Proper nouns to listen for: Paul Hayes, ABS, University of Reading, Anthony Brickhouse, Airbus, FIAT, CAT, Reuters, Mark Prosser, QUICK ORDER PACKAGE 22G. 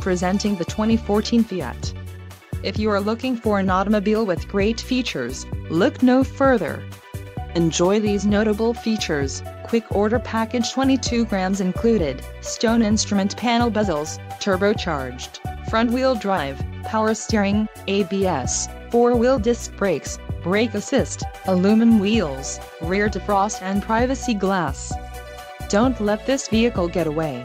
Presenting the 2014 Fiat. If you are looking for an automobile with great features, look no further. Enjoy these notable features: quick order package 22 grams included, stone instrument panel bezels, turbocharged, front wheel drive, power steering, ABS, four-wheel disc brakes, brake assist, aluminum wheels, rear defrost and privacy glass. Don't let this vehicle get away.